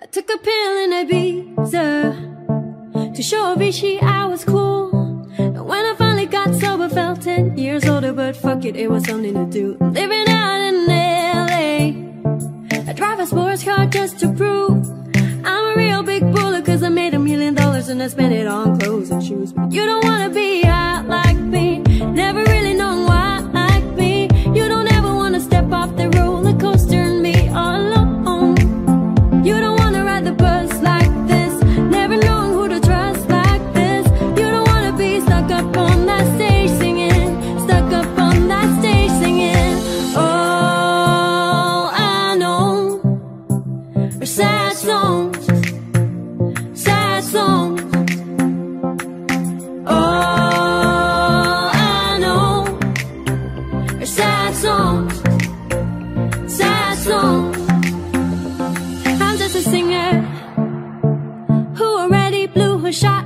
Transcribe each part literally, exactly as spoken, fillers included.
I took a pill in Ibiza to show Avicii I was cool. And when I finally got sober, felt ten years older, but fuck it, it was something to do. I'm living out in L A. I drive a sports car just to prove I'm a real big baller, cause I made a million dollars and I spent it on clothes and shoes. But you don't wanna be hot like me, never really known why like me. You don't ever wanna step off the roller coaster and be all alone. You don't wanna ride the bus like this, never knowing who to trust like this. You don't wanna be stuck up on that stage singing, stuck up on that stage singing. All I know are sad songs, sad songs. All I know are sad songs, sad songs. I'm just a singer who already blew her shot.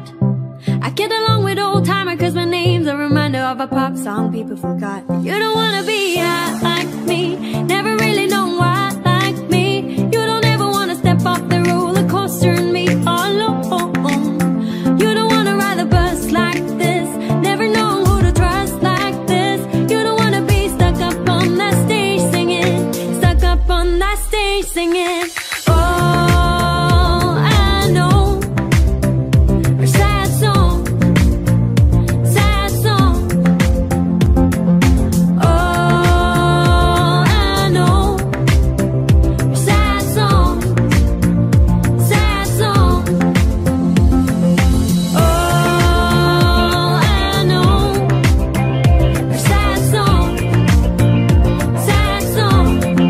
I get along with old timer cause my name's a reminder of a pop song people forgot. You don't wanna be hot like me, never really know why like me. You don't ever wanna step off the roller coaster and be all alone. You don't wanna ride the bus like this, never know who to trust like this. You don't wanna be stuck up on that stage singing, stuck up on that stage singing. All I know are sad songs, sad songs. All I know are sad songs, sad songs. All I know are sad songs, sad songs. All I know are sad songs, sad songs.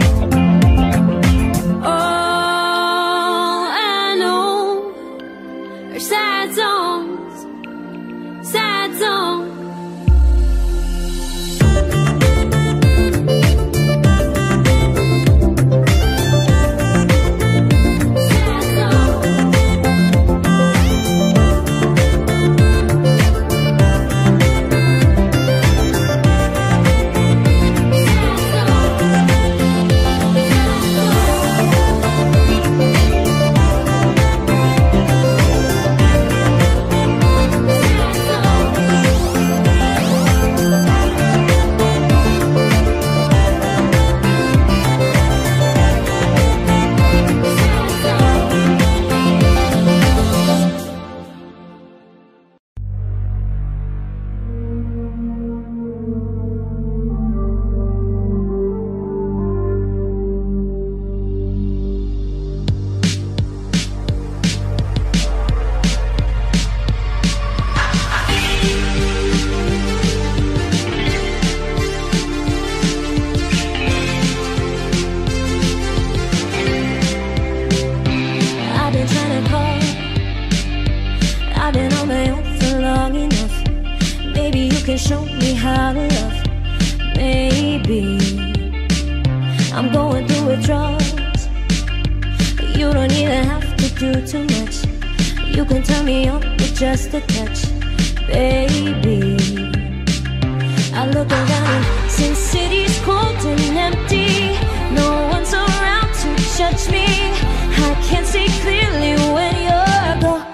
I've been on my own for long enough. Maybe you can show me how to love. Maybe I'm going through withdrawals, but you don't even have to do too much. You can turn me on with just a touch, baby. I look around and since city's cold and empty, no one's around to judge me. I can't see clearly when you're gone.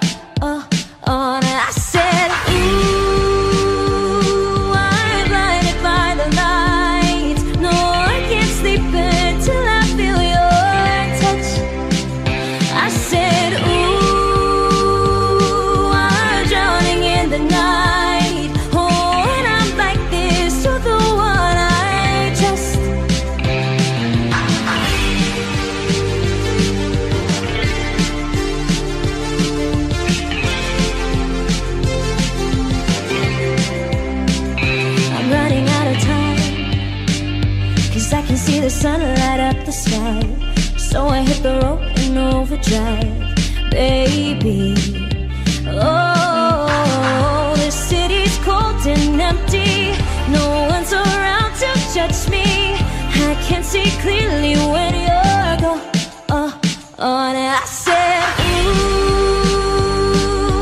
On and I said, ooh, I'm blinded by the light. No, I can't sleep until I feel your touch. I said, ooh, I'm drowning in the night. Oh, and I'm like this to the one I trust. I can see the sun light up the sky, so I hit the road in overdrive, baby. Oh, this city's cold and empty, no one's around to judge me. I can't see clearly when you're gone. Oh, oh, and I said, ooh,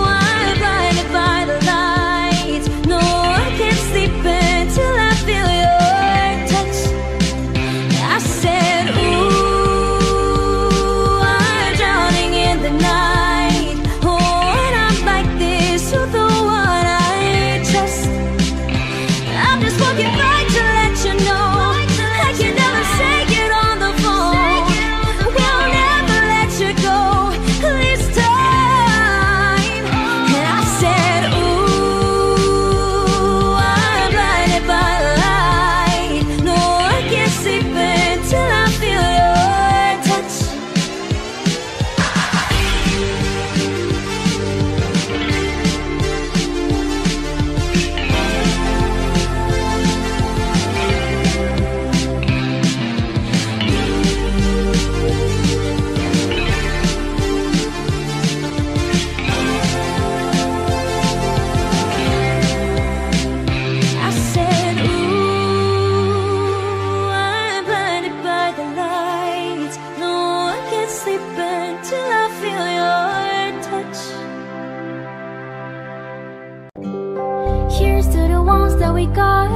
I'm blinded by the light. No, I can't sleep until I feel you. I said, ooh, I'm drowning in we got.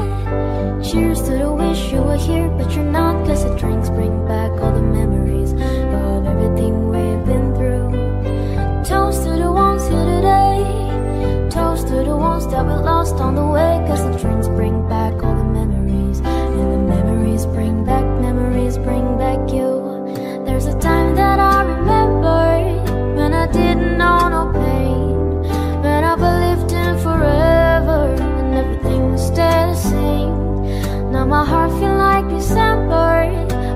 Cheers to the wish you were here, but you're not, cause the drinks bring back all the memories of everything we've been through. Toast to the ones here today, toast to the ones that we lost on the way, cause the drinks bring back all the memories, and the memories bring back, memories bring back you. There's a time that I remember when I didn't know no pain, when I believed in forever and everything would stay the same. Now my heart feel like December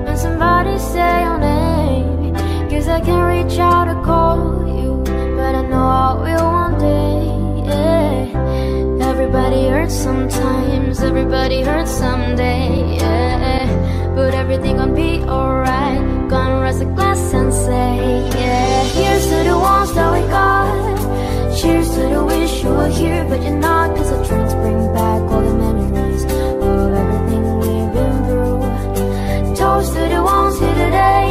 when somebody say your name, cause I can't reach out to call you, but I know I will one day, yeah. Everybody hurts sometimes, everybody hurts someday, yeah. But everything gon' be alright, gonna raise a glass and say, yeah. Here's to the ones that we got. Cheers to the wish you were here, but you're not, cause the drinks bring back all the memories of everything we've been through. Toast to the ones here today,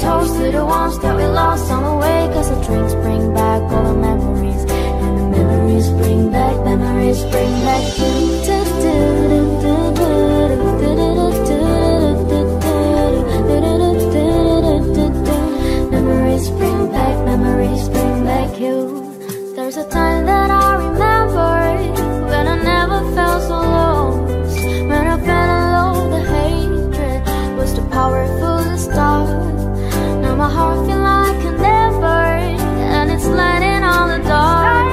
toast to the ones that we lost on the way, cause the drinks bring back all the memories, and the memories bring back, memories bring back you. Memories bring back, memories bring back you. There's a time that I remember when I never felt so low, when I fell alone, the hatred was the powerfulest stuff. Now my heart feels like a never, and it's lighting on the dark. I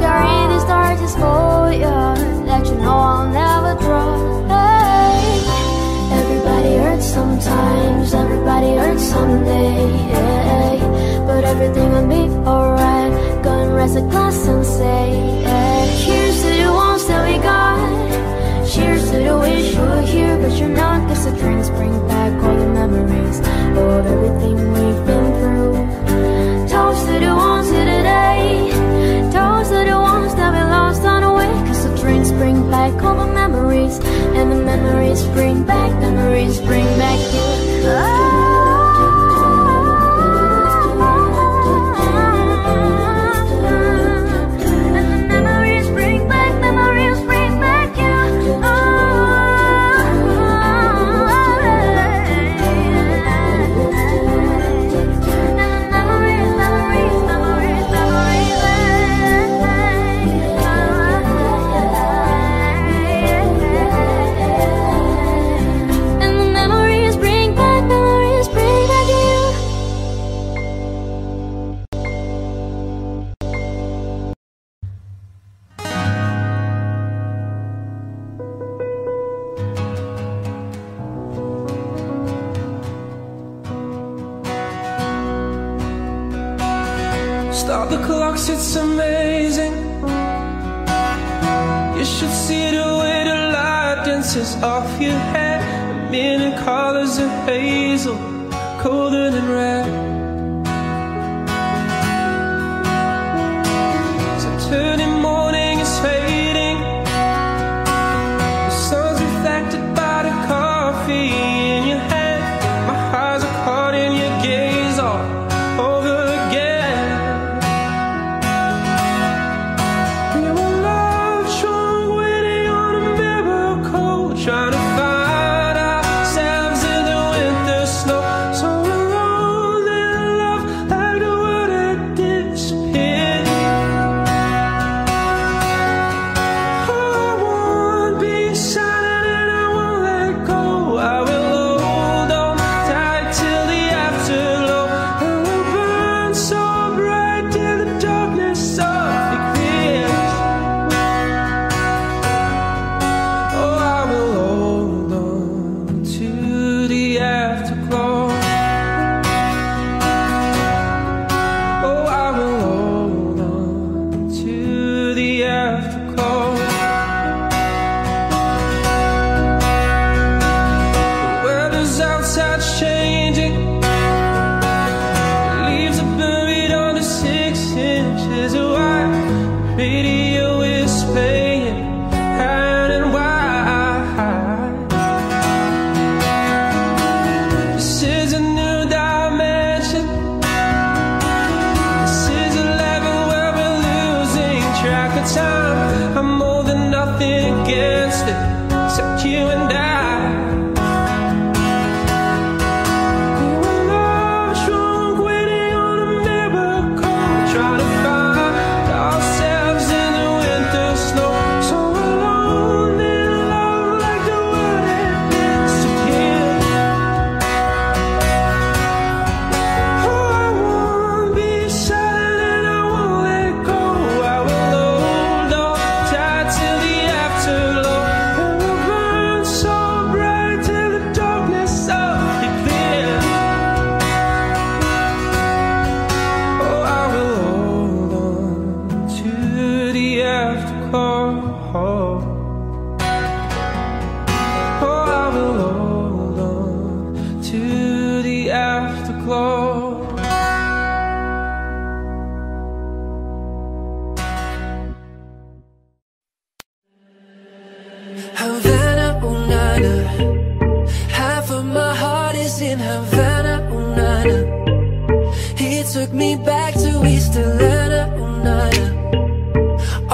got read these darkest for you, that you know I'll never draw. Hey. Everybody hurts sometimes, everybody hurts someday, yeah. But everything will be alright, gonna raise a glass and say, yeah. Here's to the ones that we got. Cheers to the wish you were here, but you're not, cause the drinks bring back all the memories of everything we've been through. Toast to the ones here today, toast to the ones that we lost on the way, cause the drinks bring back all the memories, and the memories bring back, memories bring back you. Oh. It's amazing. You should see the way the light dances off your hair. A million colors of hazel, golden and red. Saturday morning is fading. The sun's reflected by the coffee in your hand. My eyes are caught in your gaze all over again. Time, I'm more than nothing again. took me back to East Atlanta, oh, Naya.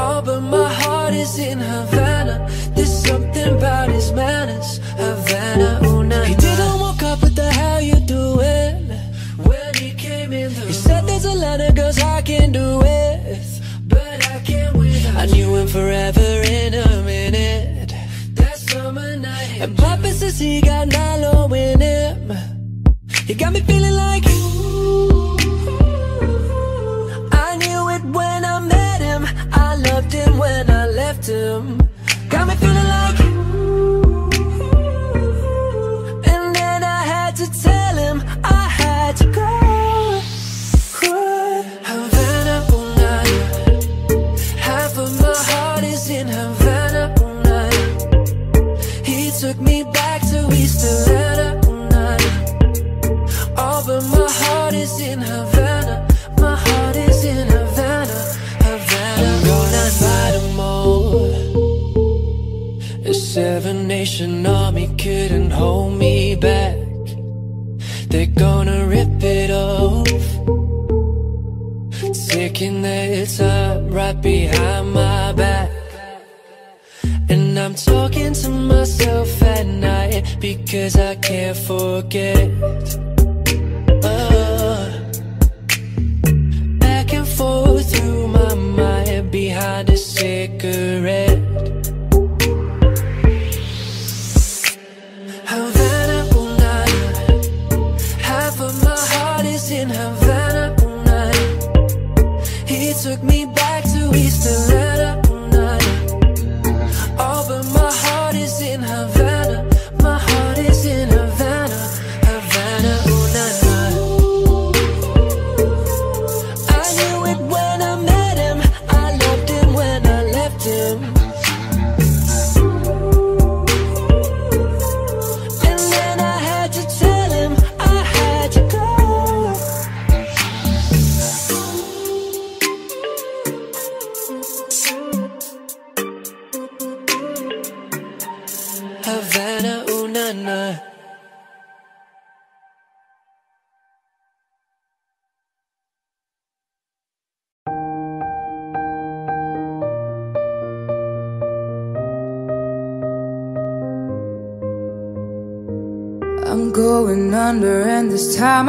Oh, but my heart is in Havana. There's something about his manners, Havana, oh, Naya. He didn't walk up with the how you doing when he came in the room. He said there's Atlanta girls I can do with, but I can't without. I knew him forever in a minute, that summer night. And Papa says he got Nilo in him. He got me feeling like when I left him, got me feeling like ooh, and then I had to tell him I had to go. Ooh. Havana, oh, Naya. Half of my heart is in Havana, oh, Naya. He took me back to East Atlanta, oh, Naya. Oh, but my heart is in Havana. My heart is in Havana, Havana. A seven nation army couldn't hold me back. They're gonna rip it off, taking their time right behind my back. And I'm talking to myself at night because I can't forget. uh, Back and forth through my mind behind a cigarette. Took me back to East Atlanta, oh, Naya. Oh, but my heart is in Havana. My heart is in Havana, Havana, oh, Naya. I knew it when I met him. I loved him when I left him. And then I had to tell him I had to go. Havana, ooh, na, na. I'm going under, and this time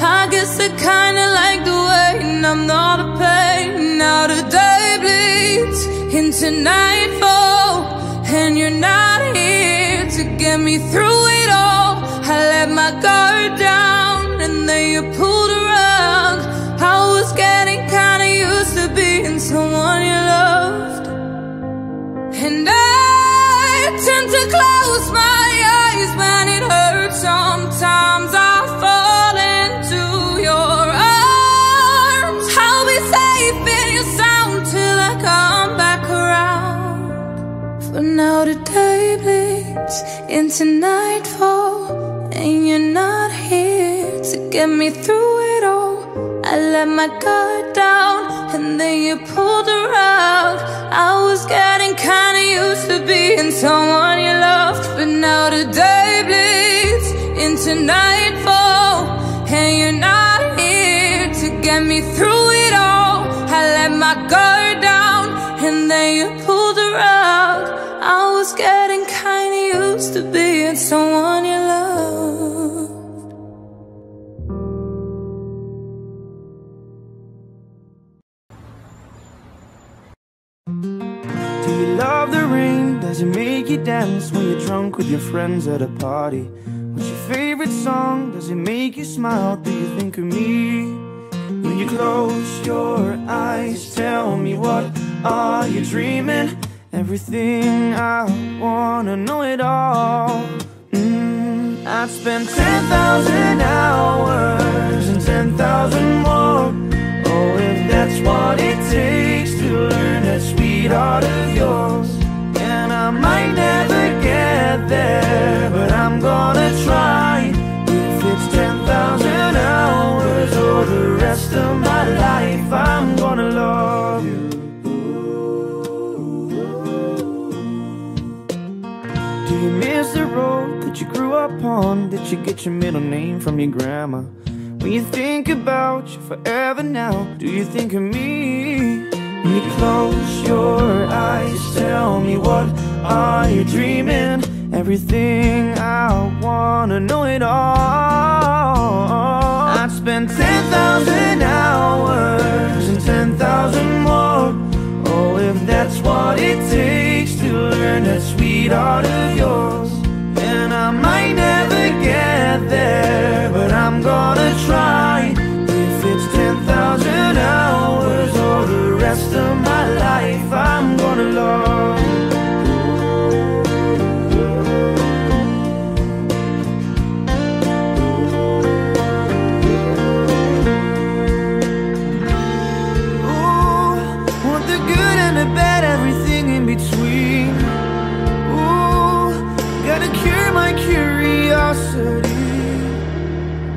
I guess I kinda like the waiting, I'm not a pain. Now the day bleeds into nightfall, and you're not here to get me through it all. I let my guard down, and then you pulled a rug. I was getting kinda used to being someone you loved, and I tend to close my eyes when it hurts. Sometimes I fall into your arms. I'll be safe in your sound till I come back around. For now today, please, into nightfall, and you're not here to get me through it all. I let my guard down, and then you pulled the rug. I was getting kinda used to being someone you loved, but now the day bleeds into nightfall, and you're not here to get me through it all. I let my guard down, and then you pulled the rug. I was getting kinda used to being someone you loved. Do you love the rain? Does it make you dance when you're drunk with your friends at a party? What's your favorite song? Does it make you smile? Do you think of me? When you close your eyes, tell me what are you dreaming? Everything I wanna know it all. mm, I've spent ten thousand hours and ten thousand more. Oh, if that's what it takes to learn that sweet sweetheart of yours. And I might never get there, but I'm gonna try. If it's ten thousand hours or the rest of my life, I'm gonna love you. Do you miss the road that you grew up on? Did you get your middle name from your grandma? When you think about you forever now, do you think of me? When you close your eyes, tell me what are you dreaming? Everything I wanna know it all. I'd spend ten thousand hours and ten thousand more. Oh, if that's what it takes to learn that sweetheart of yours. And I might never get there, but I'm gonna try. If it's ten thousand hours or the rest of my life, I'm gonna love.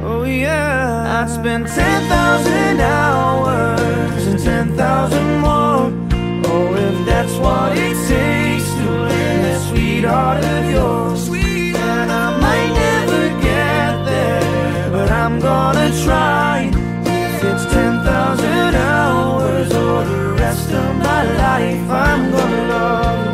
Oh yeah, I'd spend ten thousand hours and ten thousand more. Oh, if that's what it takes to learn that sweetheart of yours. And I might never get there, but I'm gonna try. If it's ten thousand hours or the rest of my life, I'm gonna love you.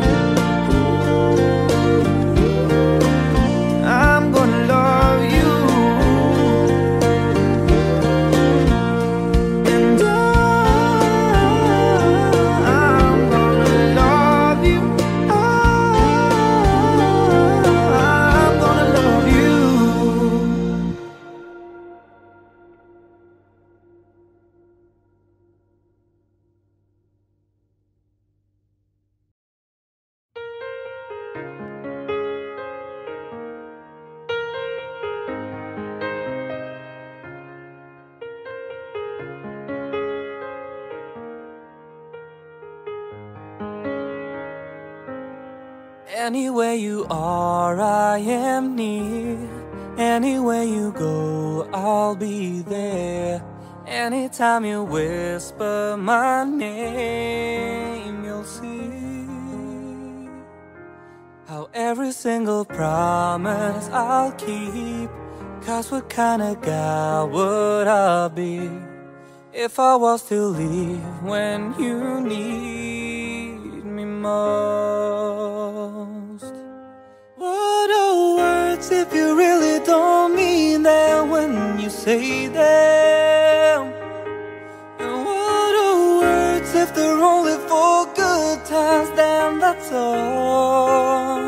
Anywhere you are, I am near. Anywhere you go, I'll be there. Anytime you whisper my name, you'll see how every single promise I'll keep. 'Cause what kind of guy would I be if I was to leave when you need me more? What are words if you really don't mean them when you say them? And what are words if they're only for good times? Then that's all.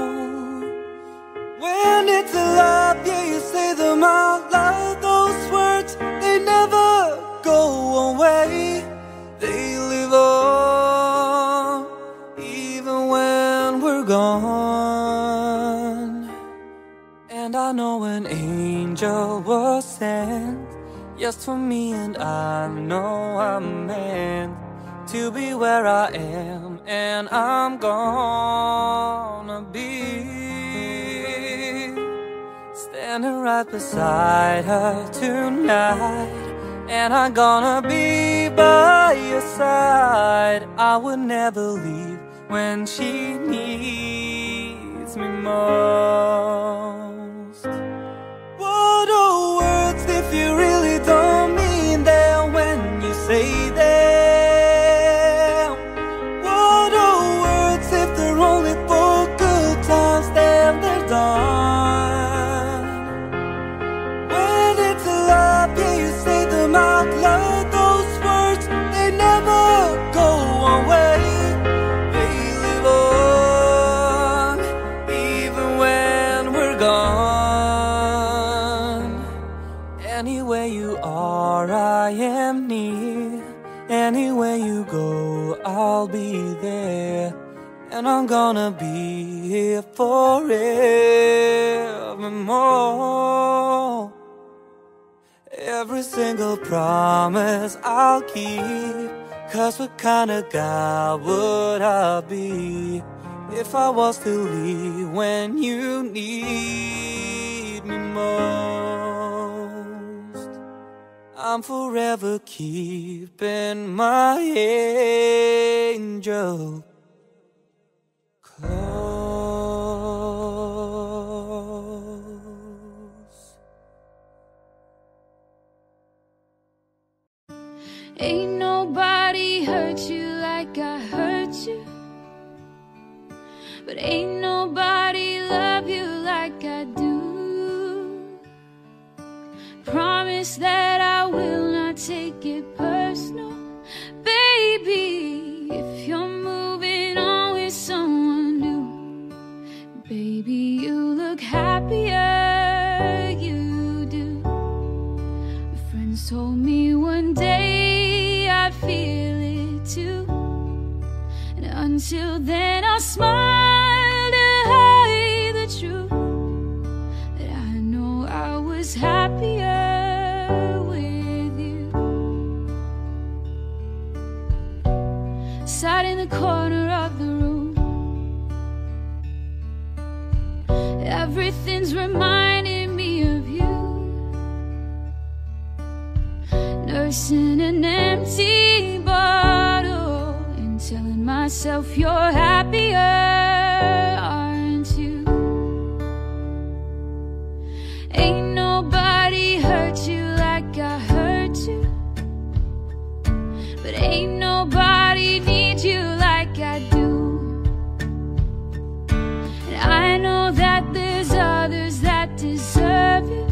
When it's a lot, yeah, you say them out loud. Those words, they never go away. They live on, even when we're gone. I know an angel was sent just for me, and I know I'm meant to be where I am, and I'm gonna be standing right beside her tonight, and I'm gonna be by your side. I would never leave when she needs me more. What are words if you really don't mean them when you say them? What are words if they're only for good times? Then they're done. When it's a love, yeah, you say them out loud. Those words, they never go away. They live on, even when we're gone. Anywhere you are, I am near. Anywhere you go, I'll be there. And I'm gonna be here forevermore. Every single promise I'll keep. Cause what kind of guy would I be if I was to leave when you need me most? I'm forever keeping my angel close. Ain't nobody hurt you like I hurt you, but ain't nobody love you like I do. Promise that I will not take it personal, baby, if you're moving on with someone new. Baby, you look happier, you do. My friends told me one day feel it too, and until then I'll smile to hide the truth that I know I was happier with you. Sat in the corner of the room, everything's reminding me of you. Nursing an empty myself, you're happier, aren't you? Ain't nobody hurt you like I hurt you, but ain't nobody needs you like I do. And I know that there's others that deserve you,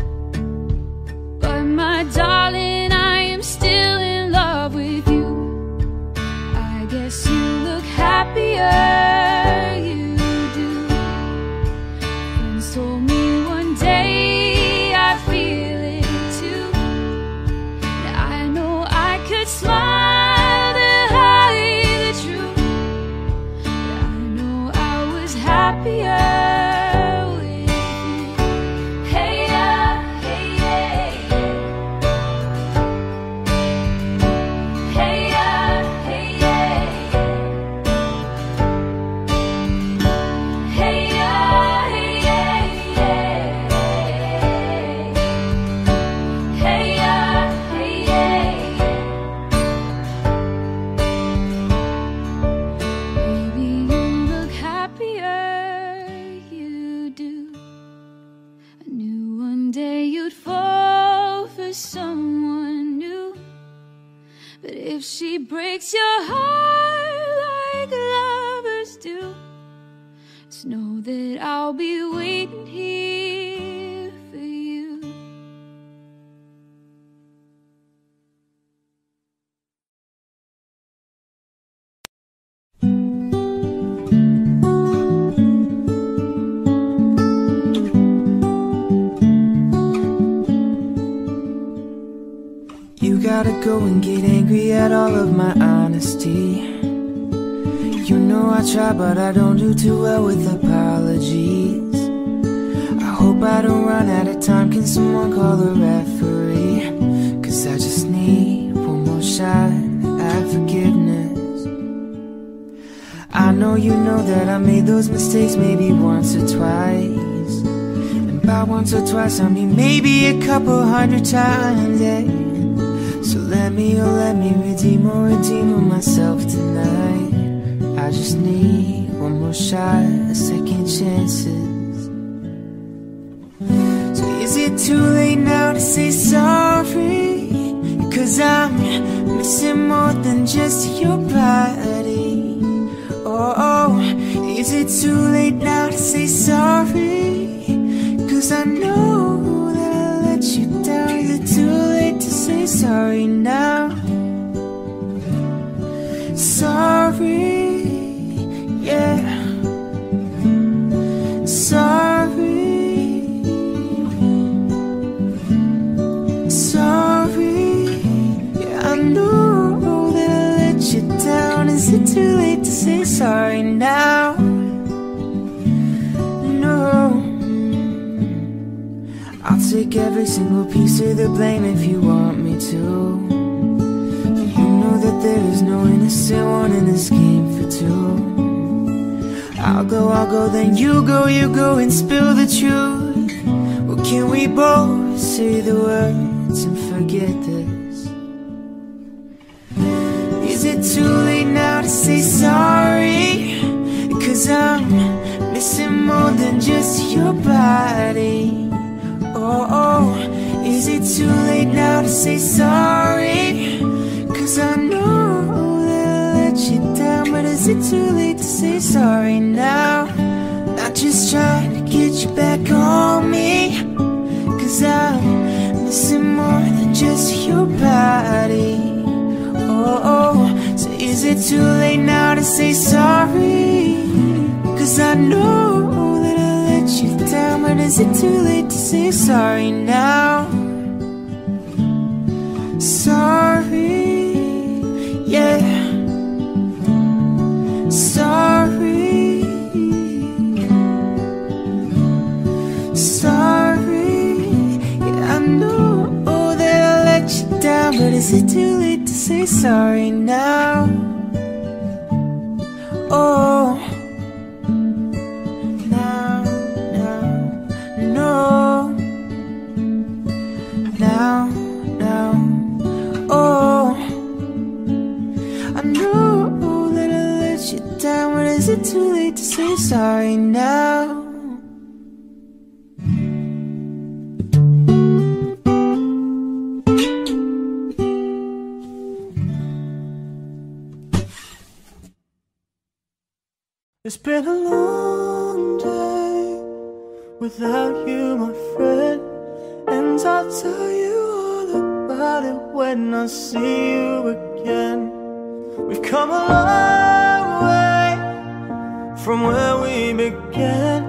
but my darling, I am still in love with you. I guess you happier, you do. Friends told me one day I feel it too, and I know I could smile to hide the truth that I know I was happier. She breaks your heart like lovers do. Just know that I'll be waiting here for you. You gotta go and get angry at all of my honesty. You know I try, but I don't do too well with apologies. I hope I don't run out of time, can someone call the referee? Cause I just need one more shot at forgiveness. I know you know that I made those mistakes maybe once or twice. And by once or twice I mean maybe a couple hundred times, yeah. So let me, oh let me redeem or redeem myself tonight. I just need one more shot, a second chances. So is it too late now to say sorry? Cause I'm missing more than just your body. Oh, oh, is it too late now to say sorry? Cause I know that I let you down. Is it too late to say sorry now? Sorry, yeah. Sorry, sorry, yeah. I know that I let you down. Is it too late to say sorry now? No. I'll take every single piece of the blame if you want me to. You know that that there is no innocent one in this game for two. I'll go, I'll go, then you go, you go and spill the truth. Well, can we both say the words and forget this? Is it too late now to say sorry? 'Cause I'm missing more than just your body. Oh, oh, is it too late now to say sorry? 'Cause I know that I let you down, but is it too late to say sorry now? Not just trying to get you back on me, 'cause I'm missing more than just your body. Oh, oh, so is it too late now to say sorry? 'Cause I know you down, but is it too late to say sorry now? Sorry, yeah. Sorry, sorry, yeah. I know that I let you down, but is it too late to say sorry now? Oh. Now, now, oh, I know that I let you down, but is it too late to say sorry now? It's been a long day without you, my friend, and I'll tell you all about it when I see you again. We've come a long way from where we began,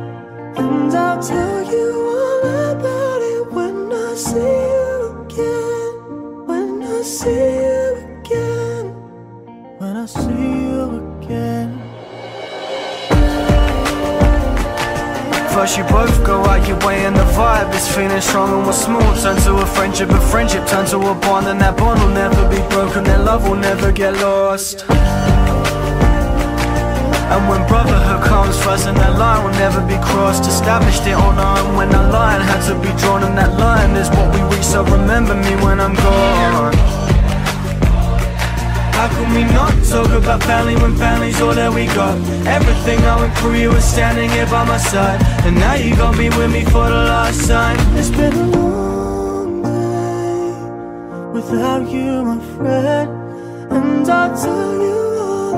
and I'll tell you all about it when I see you again. When I see you again. When I see you again. First you both go out your way and the vibe is feeling strong and we're small. Turn to a friendship, a friendship turns to a bond, and that bond will never be broken, their love will never get lost. And when brotherhood comes first, and that line will never be crossed. Established it on our own when that line had to be drawn, and that line is what we reach, so remember me when I'm gone. How can we not talk about family when family's all that we got? Everything I went through, you were standing here by my side, and now you gon' be with me for the last time. It's been a long day without you, my friend, and I'll tell you all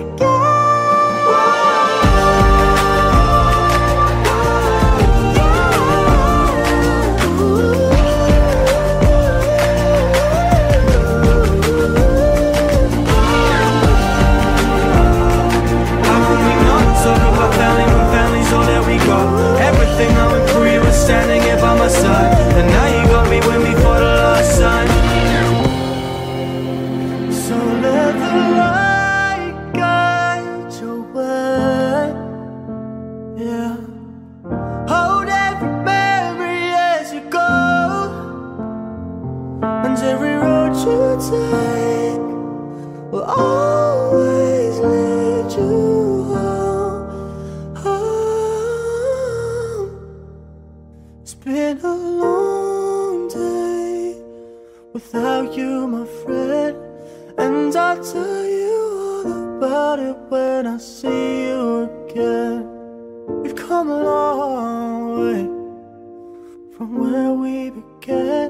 again. How can we not talk about family when family's all that we got? Everything I went through, you were standing here by my side, and now you be with me for the last time. So let the light guide your way, yeah. Hold every memory as you go, and every road you take will always lead you home, home. It's been a long without you, my friend, and I'll tell you all about it when I see you again. We've come a long way from where we began,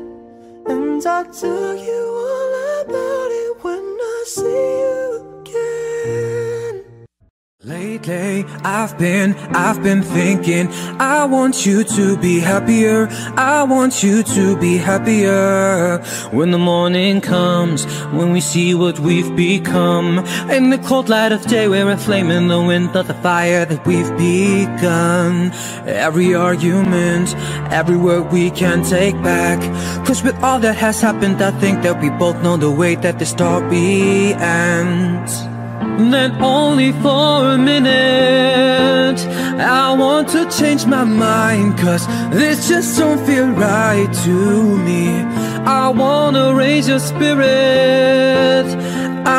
and I'll tell you all about it when I see you again. Late day I've been, I've been thinking, I want you to be happier, I want you to be happier. When the morning comes, when we see what we've become, in the cold light of day we're a flame in the wind of the fire that we've begun. Every argument, every word we can take back, 'cause with all that has happened I think that we both know the way that the story ends. Then only for a minute I want to change my mind, 'cause this just don't feel right to me. I wanna raise your spirit,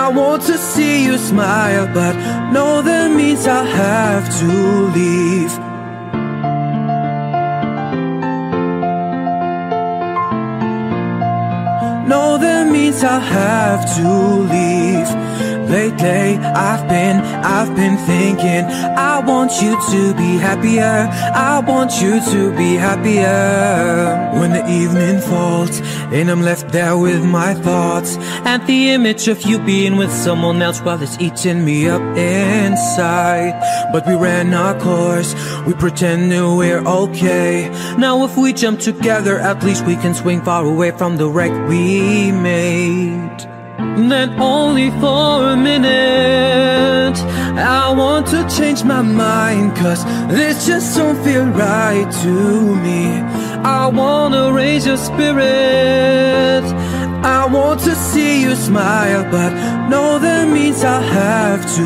I want to see you smile, but no, that means I have to leave. No, that means I have to leave. Lately, I've been, I've been thinking, I want you to be happier, I want you to be happier. When the evening falls, and I'm left there with my thoughts, and the image of you being with someone else while it's eating me up inside. But we ran our course, we pretended we're okay. Now if we jump together, at least we can swing far away from the wreck we made. Then only for a minute I want to change my mind, 'cause this just don't feel right to me. I wanna raise your spirit, I want to see you smile, but no, that means I have to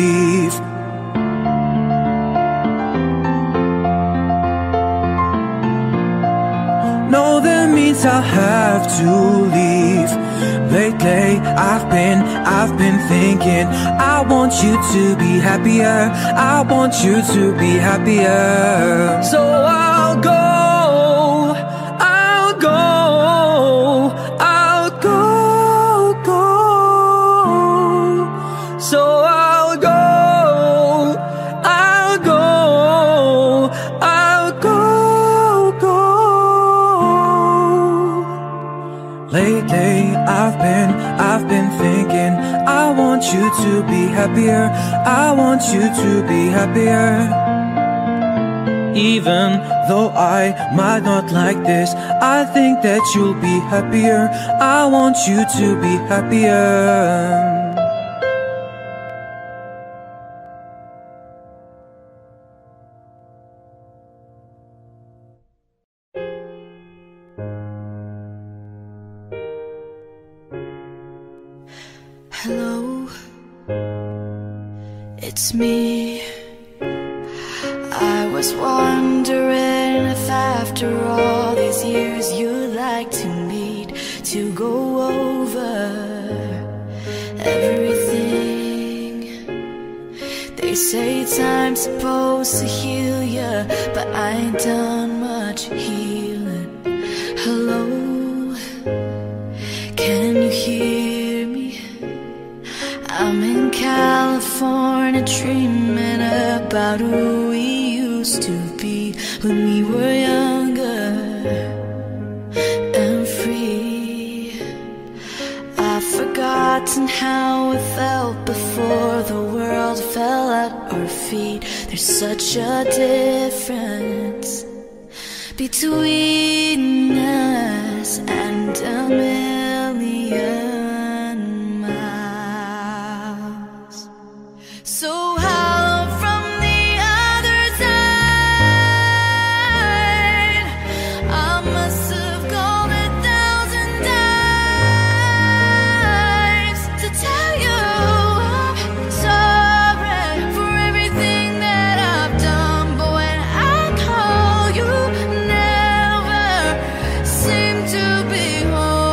leave. No, that means I have to leave. Lately, I've been, I've been thinking, I want you to be happier, I want you to be happier. So I'll go, I'll go, I'll go, go. So I'll go, I'll go, I'll go, go. Lately, I've been, I've been thinking, I want you to be happier, I want you to be happier. Even though I might not like this, I think that you'll be happier, I want you to be happier. Hello, it's me. I was wondering if after all these years you'd like to meet to go over everything. They say time's supposed to heal ya, but I ain't done much healing. Hello, can you hear? I'm in California dreaming about who we used to be when we were younger and free. I've forgotten how it felt before the world fell at our feet. There's such a difference between us and a million. To be whole.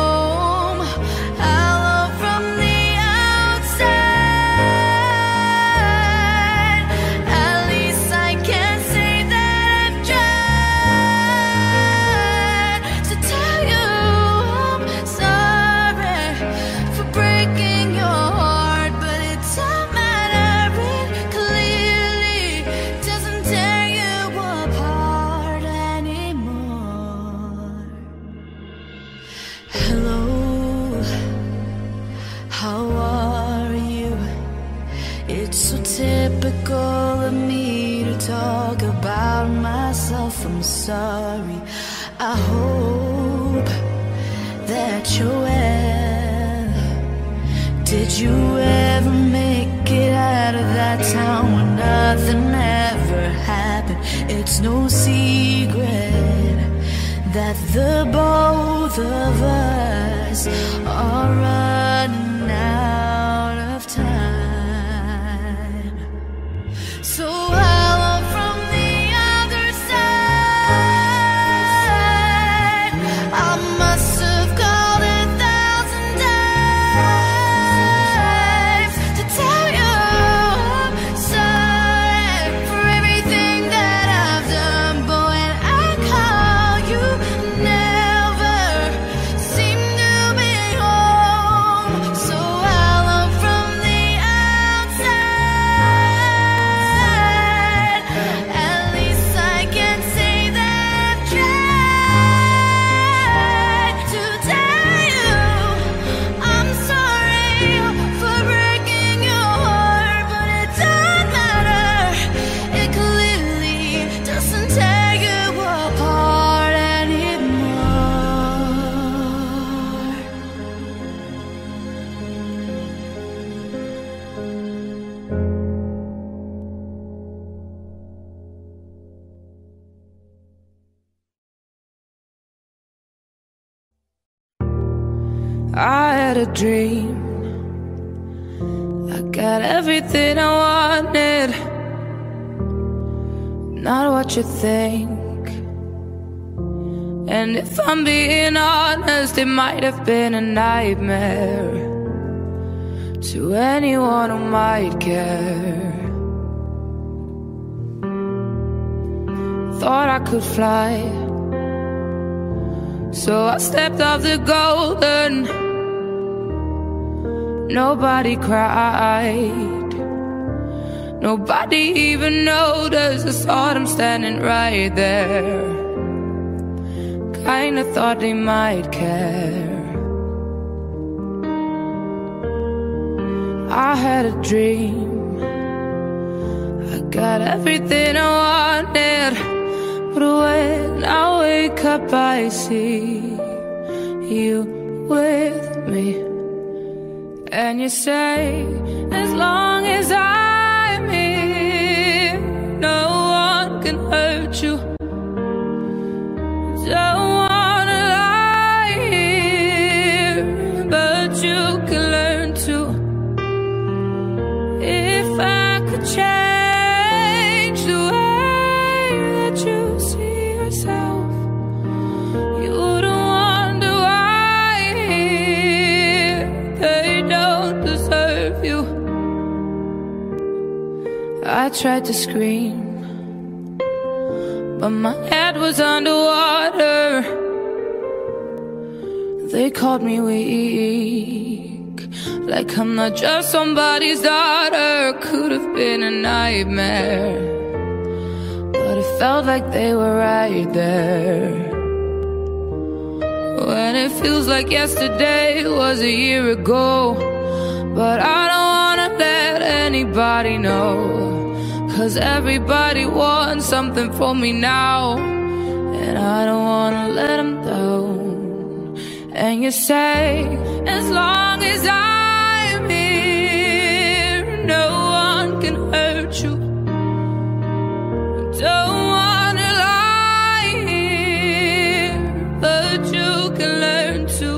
I'm sorry. I hope that you're well. Did you ever make it out of that town where nothing ever happened? It's no secret that the both of us are running out of time. So I I had a dream. I got everything I wanted. Not what you think. And if I'm being honest, it might have been a nightmare to anyone who might care. Thought I could fly, so I stepped off the golden. Nobody cried, nobody even noticed. I saw them standing right there. Kinda thought they might care. I had a dream. I got everything I wanted. But when I wake up, I see you with me. And you say, as long as I'm here, no one can hurt you. Don't wanna lie here, but you can learn to. If I could change the way that you see yourself, you wouldn't wonder why here they don't deserve you. I tried to scream, but my head was underwater. They called me weak, like I'm not just somebody's daughter. Could have been a nightmare, but it felt like they were right there. When it feels like yesterday was a year ago, but I don't wanna let anybody know, 'cause everybody wants something from me now, and I don't wanna let them down. And you say, as long as I'm here, no one can hurt you. Don't wanna lie here, but you can learn to.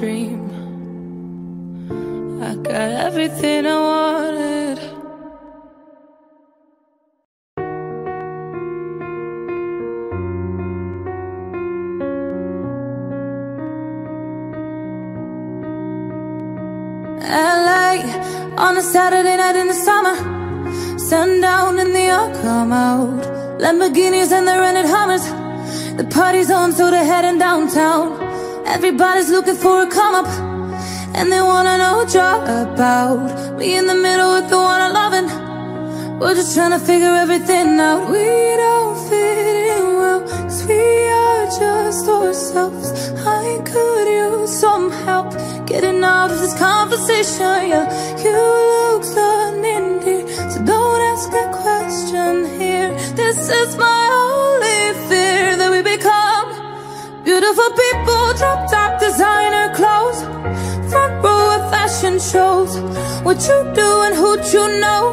Dream. I got everything I wanted. L A on a Saturday night in the summer, sundown and they all come out. Lamborghinis and they rented Hummers. The party's on, so they're heading downtown. Everybody's looking for a come-up, and they wanna know what you're about. Me in the middle with the one I'm loving. We're just trying to figure everything out. We don't fit in well, 'cause we are just ourselves. I could use some help getting out of this conversation. Yeah, you look unneeded, so don't ask that question here. This is my only fear, that we become beautiful people, drop top designer clothes, front row of fashion shows. What you do and who you know,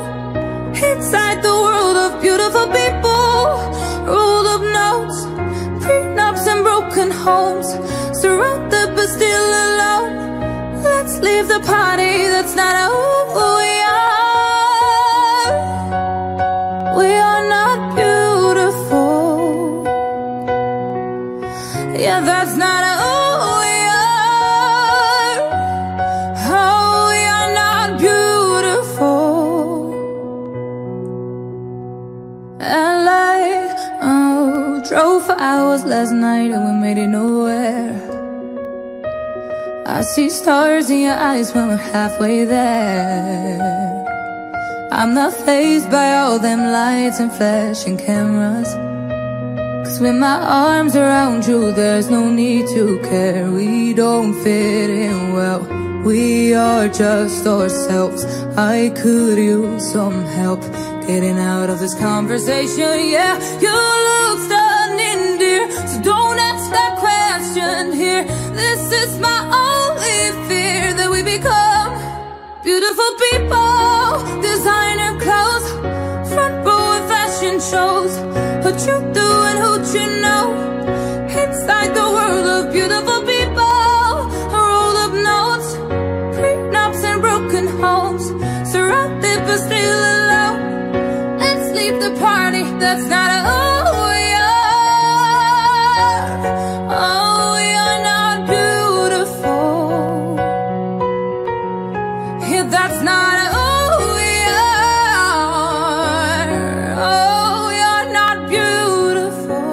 inside the world of beautiful people, ruled up notes, prenups and broken homes, surrounded but still alone. Let's leave the party, that's not who we are. We are not beautiful. Yeah, that's not who. Drove for hours last night and we made it nowhere. I see stars in your eyes when we're halfway there. I'm not fazed by all them lights and flashing cameras, 'cause with my arms around you there's no need to care. We don't fit in well, we are just ourselves. I could use some help getting out of this conversation. Yeah, you look stuck, so don't ask that question here. This is my only fear, that we become beautiful people, designer clothes, front row of fashion shows. What you do and who you know, inside the world of beautiful people, rolled up notes, prenups and broken homes, surrounded but still alone. Let's leave the party, that's not all we are. Oh, we are not beautiful. Yeah, that's not who we are. Oh, we are not beautiful.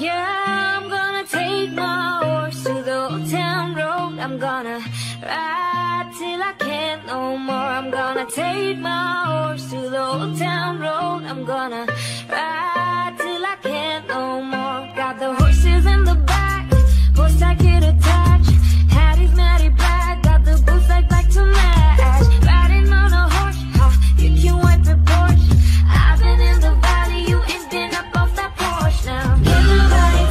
Yeah, I'm gonna take my horse to the old town road. I'm gonna ride till I can't no more. I'm gonna take my horse to the old town road. I'm gonna ride till I can't no more. Got the horses in the back, horse I get attached. Hattie's matty black, got the boots like black to match. Riding on a horse, huh, you can wipe the porch. I've been in the valley, you ain't been up off that porch now. Thank you.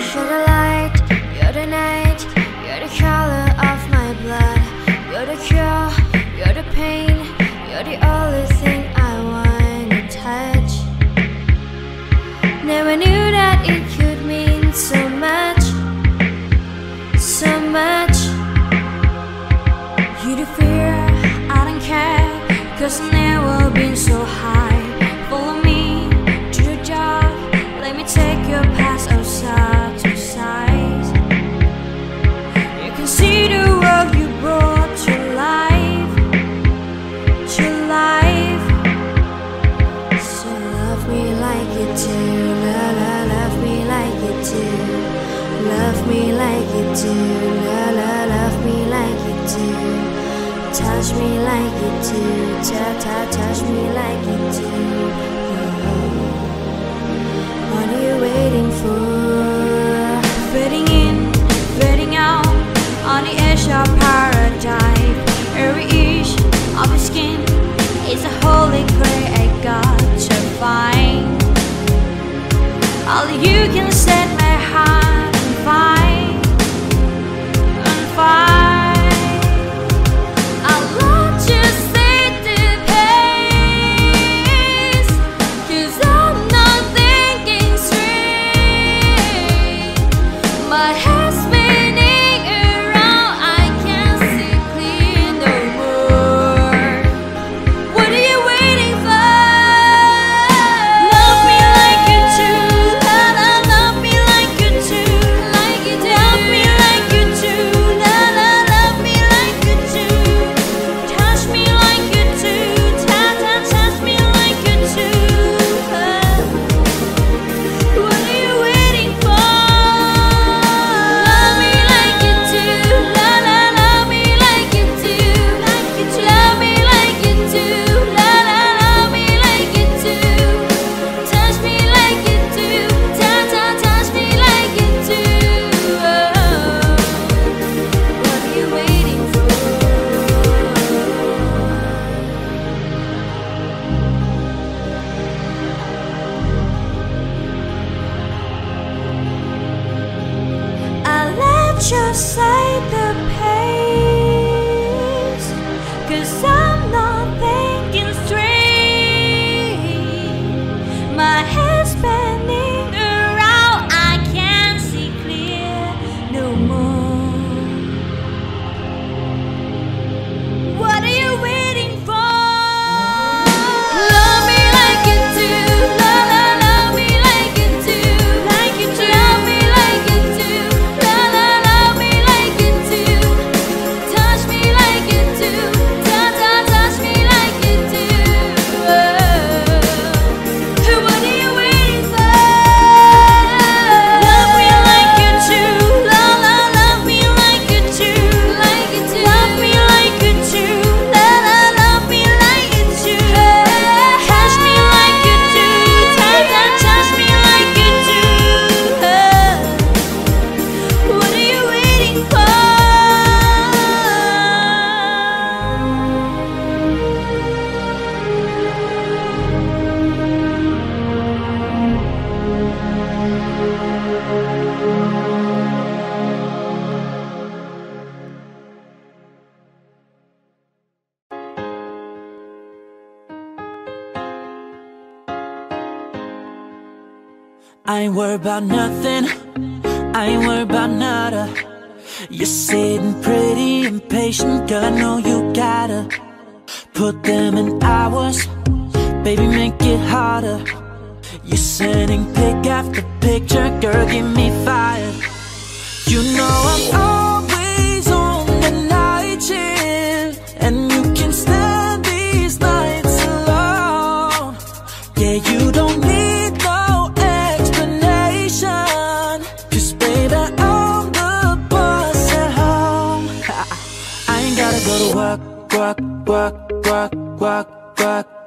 You're the light, you're the night, you're the color of my blood. You're the cure, you're the pain, you're the only thing I wanna touch. Never knew that it could mean so much, so much. You the fear, I don't care, cause I've never been so high. Follow me to the dark, let me take your past outside. See the world you brought to life, to life. So love me like you do, la la. Love me like you do, love me like you do, la la. Love me like you do, touch me like you do, ta ta. Touch me like you do. Oh, what are you waiting for? Fading in, fading out. On the edge of paradise, every inch of your skin is a holy grail I got to find. All you can set my heart on fire, on fire. I love to see the pace, cause I'm not thinking straight. My head's spinning about nothing, I ain't worried about nada. You're sitting pretty impatient, girl, I know you gotta put them in hours, baby, make it harder. You're sending pic after picture, girl, give me fire. You know I'm always on the night shift, and you can stand these nights alone. Yeah, you don't need work, work, work, work, work,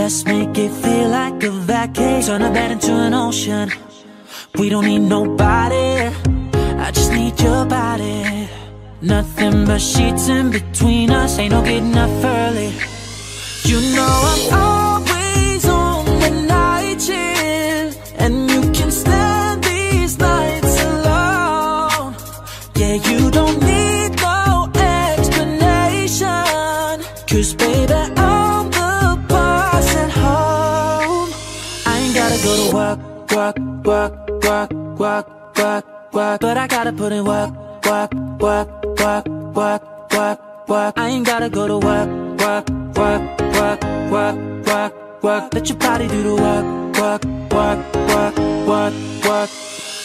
Let's make it feel like a vacation. Turn a bed into an ocean. We don't need nobody, I just need your body. Nothing but sheets in between us, ain't no getting up early. You know I'm always on the night shift, and you can stand these nights alone. Yeah, you don't need no explanation, cause baby I'm the boss at home. I ain't gotta go to work, work, work, work, work, work, work, but I gotta put in work, work, work, work, work, work, work. I ain't gotta go to work, work, work, work, work, work, work. Let your body do the work, work, work, work, work, work.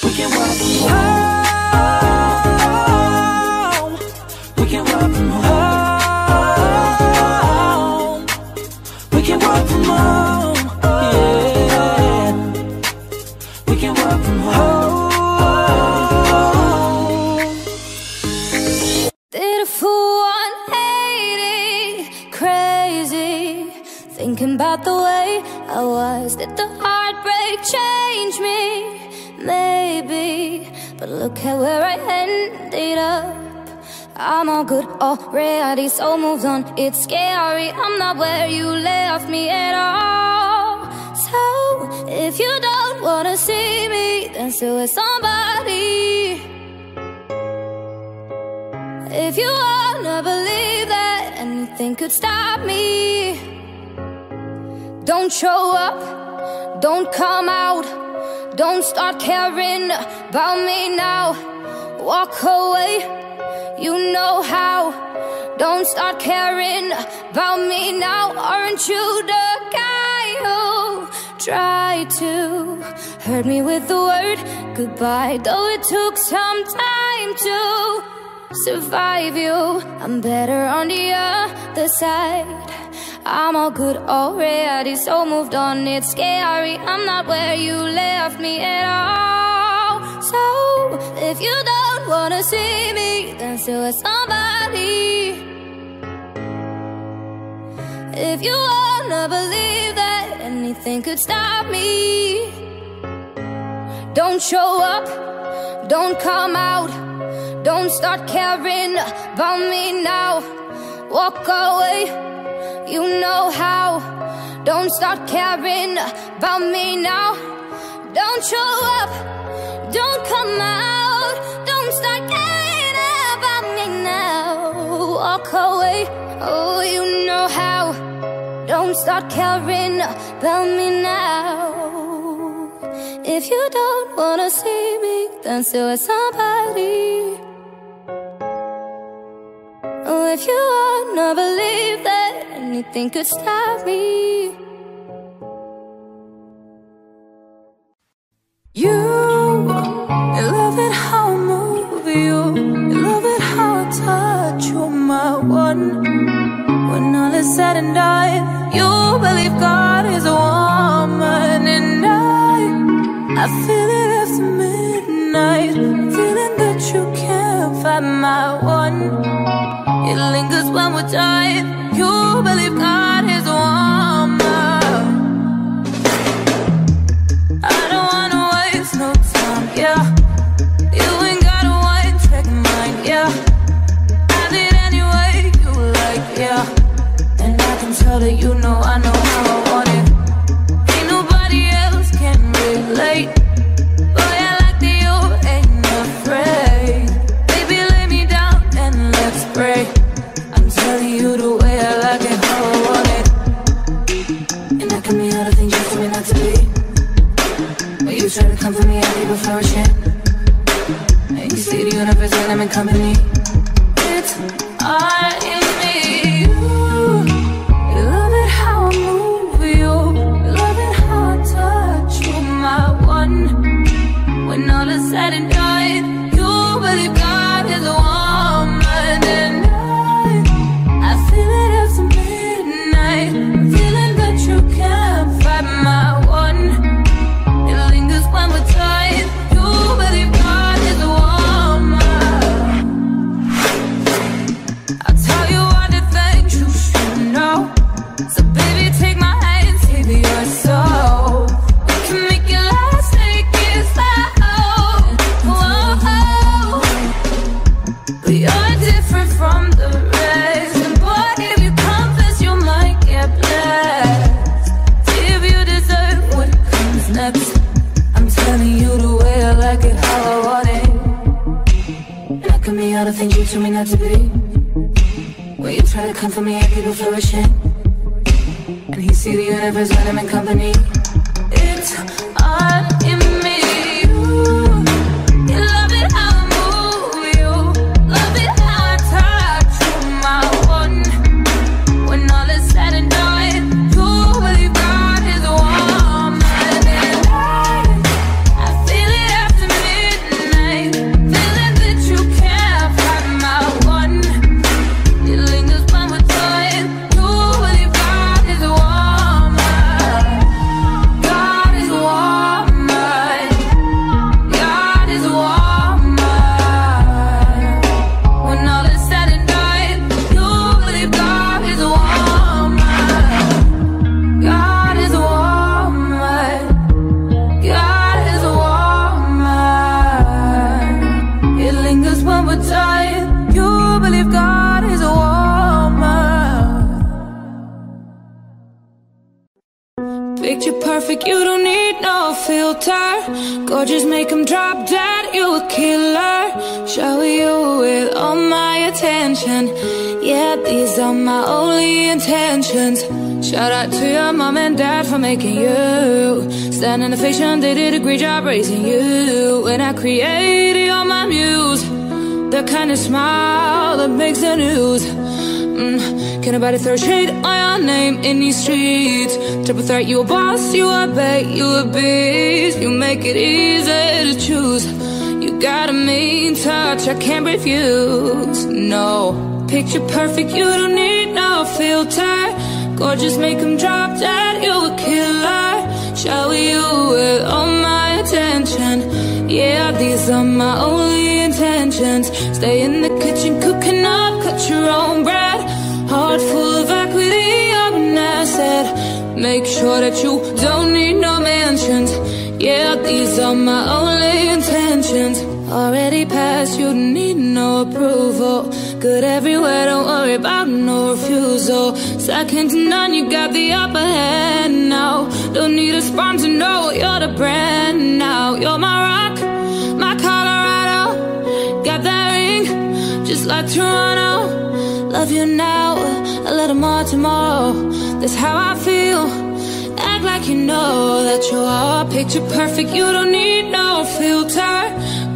We can work from home. We can work from home. We can work from home. We can work from home. Did a full one eighty, crazy, thinking about the way I was. Did the heartbreak change me? Maybe, but look at where I ended up. I'm all good already, so moved on. It's scary, I'm not where you left me at all. So, if you don't wanna see me dancing with somebody, if you wanna believe that anything could stop me, don't show up, don't come out, don't start caring about me now. Walk away, you know how. Don't start caring about me now. Aren't you the guy who tried to hurt me with the word goodbye? Though it took some time to survive you, I'm better on the other side. I'm all good already, so moved on. It's scary, I'm not where you left me at all. So, if you don't wanna see me dancing with somebody, if you wanna believe that anything could stop me, don't show up, don't come out, don't start caring about me now. Walk away, you know how. Don't start caring about me now. Don't show up, don't come out, don't start caring about me now. Walk away, oh, you know how. Don't start caring about me now. If you don't wanna see me dancing with somebody, oh, if you wanna believe that anything could stop me, you, you love it how I move you, you love it how I touch you, my one. When all is said and done, you believe God is a woman, and I feel it after midnight, feeling that you can't find my one. It lingers when we're tired, you believe God is warmer. I don't wanna waste no time, yeah. You ain't gotta wait, take mine, yeah. I did anyway, you like, yeah. And I can tell that you know I know how I want it. Ain't nobody else can relate. Try to come for me, I leave a flourishing. And you see the universe when I'm in company. It's all in me. You, you love it how I move you, you love it how I touch you, my one. When all is said and done, you believe God is a woman, and I, I feel it after midnight, feeling that you can't fight my one. When we're tired, you believe God is a woman. different from the rest. And boy, if you confess, you might get blessed if you deserve what comes next. I'm telling you the way I like it, how I want it. How come you're all the things you told me not to be? When you try to come for me, I keep on flourishing. And he see the universe when I'm in company. It's all in me. You don't need no filter. Gorgeous, make them drop dead, you a killer. Shower you with all my attention. Yeah, these are my only intentions. Shout out to your mom and dad for making you stand in the fiction, they did a great job raising you. When I created all my muse, the kind of smile that makes the news. Mm, can nobody throw shade on your name in these streets? Triple threat, you a boss, you a bait, you a beast. You make it easy to choose. You got a mean touch, I can't refuse. No, picture perfect, you don't need no filter. Gorgeous, make them drop dead, you a killer. Shower you with all my attention. Yeah, these are my only intentions. Stay in the kitchen, cooking up, cut your own bread. Heart full of equity, I'm an asset. Make sure that you don't need no mentions. Yeah, these are my only intentions. Already passed, you don't need no approval. Good everywhere, don't worry about no refusal. Second to none, you got the upper hand now. Don't need a sponsor, no, you're the brand now. You're my rock, my Colorado. Got that ring, just like Toronto. Love you now, a little more tomorrow. That's how I feel. Act like you know that you are picture perfect. You don't need no filter.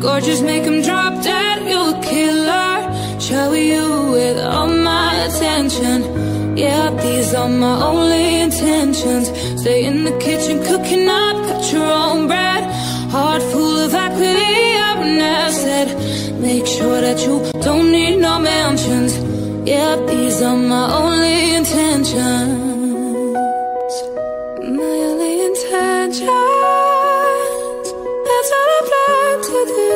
Gorgeous, make them drop dead. You a killer. Shower you with all my attention. Yeah, these are my only intentions. Stay in the kitchen, cooking up, cut your own bread. Heart full of equity, I'm an asset. Make sure that you don't need no mentions. Yeah, these are my only intentions. My only intentions. That's what I plan to do.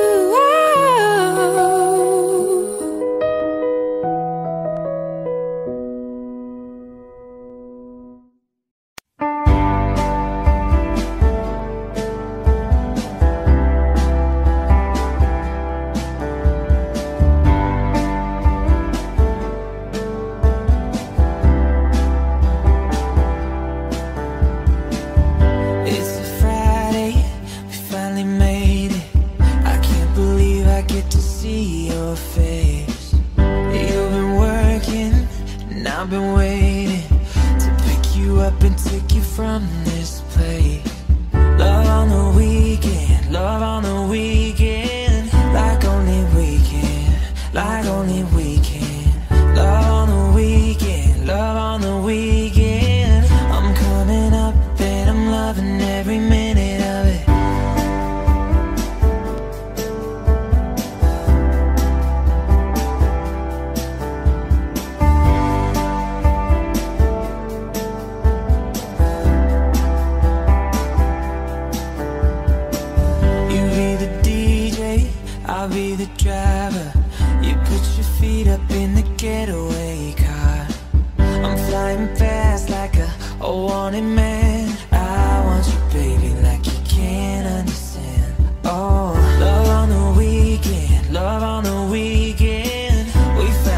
Love on the weekend, we found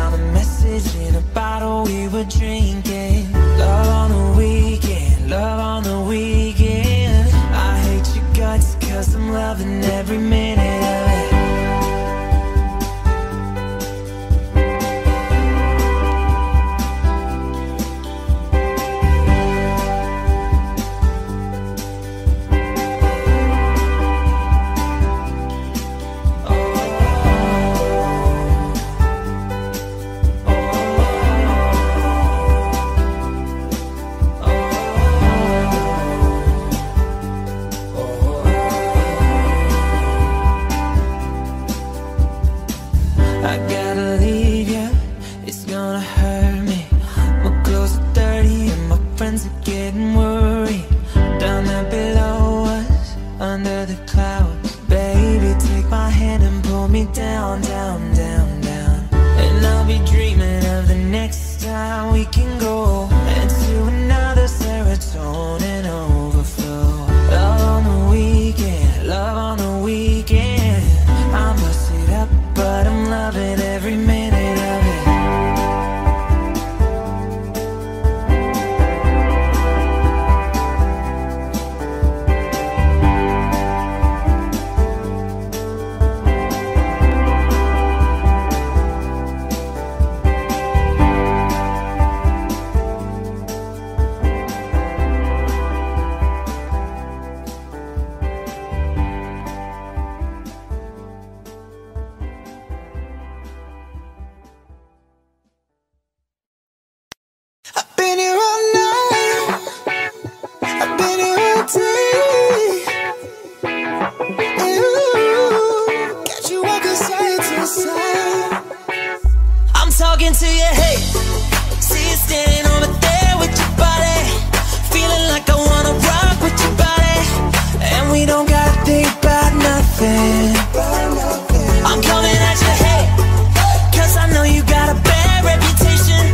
talking to your hate. See you standing over there with your body, feeling like I wanna rock with your body. And we don't gotta think about nothing. I'm coming at your hate, cause I know you got a bad reputation.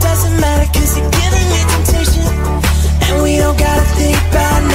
Doesn't matter cause you're giving me temptation. And we don't gotta think about nothing.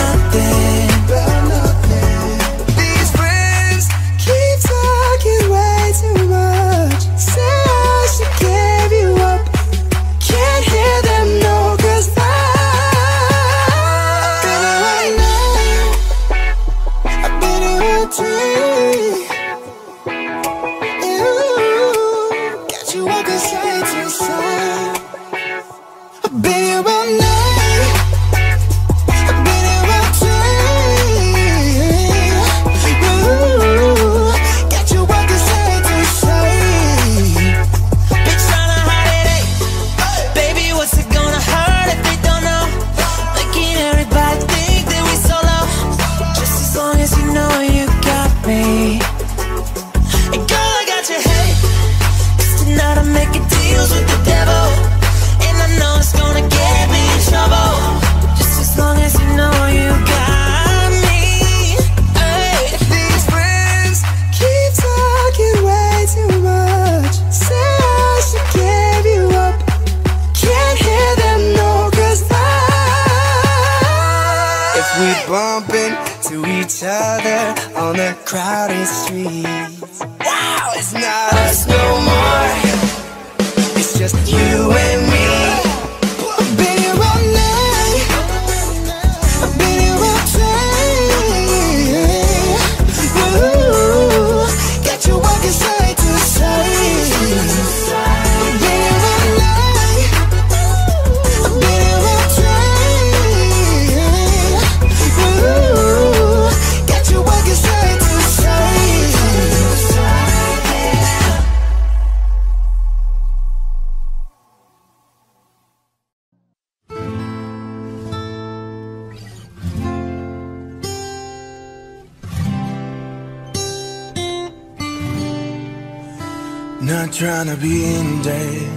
Not trying to be in there,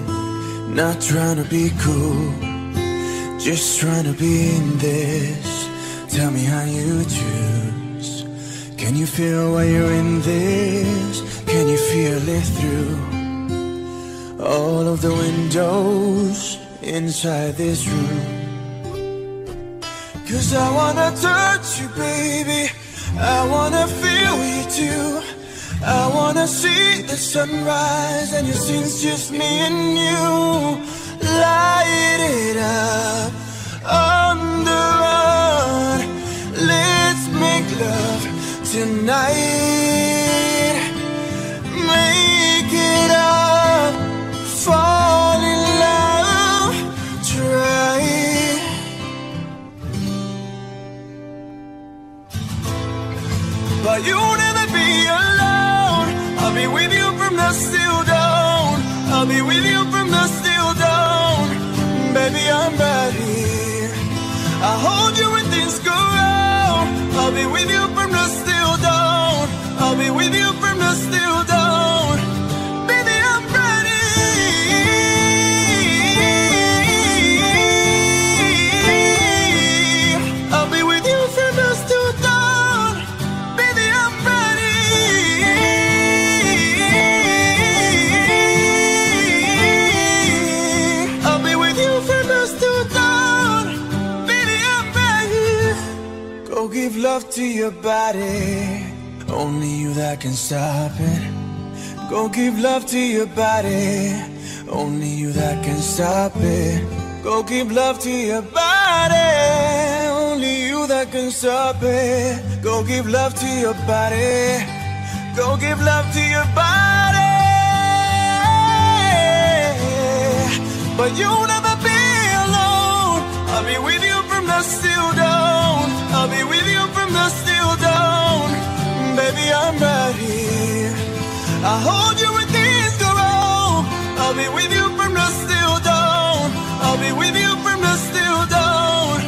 not trying to be cool, just trying to be in this. Tell me how you choose. Can you feel why you're in this? Can you feel it through all of the windows inside this room? Cause I wanna touch you, baby, I wanna feel you too. I wanna see the sunrise and your scenes, just me and you. Light it up on the run. Let's make love tonight. Make it up, fall in love, try it. But you'll never be alone. I'll be with you from the still dawn. I'll be with you from the still dawn. Baby, I'm right here. I'll hold you when things go wrong. I'll be with you from the still dawn. I'll be with you from the still dawn. Baby, I'm right here. I'll be with you from the still dawn. Baby, I'm right here. Give love to your body, only you that can stop it. Go give love to your body, only you that can stop it. Go give love to your body, only you that can stop it. Go give love to your body, go give love to your body. But you'll never be alone. I'll be with you from the still dawn. I'll be with you from the still dawn. Baby, I'm right here. I'll hold you when things go wrong. I'll be with you from the still dawn. I'll be with you from the still dawn.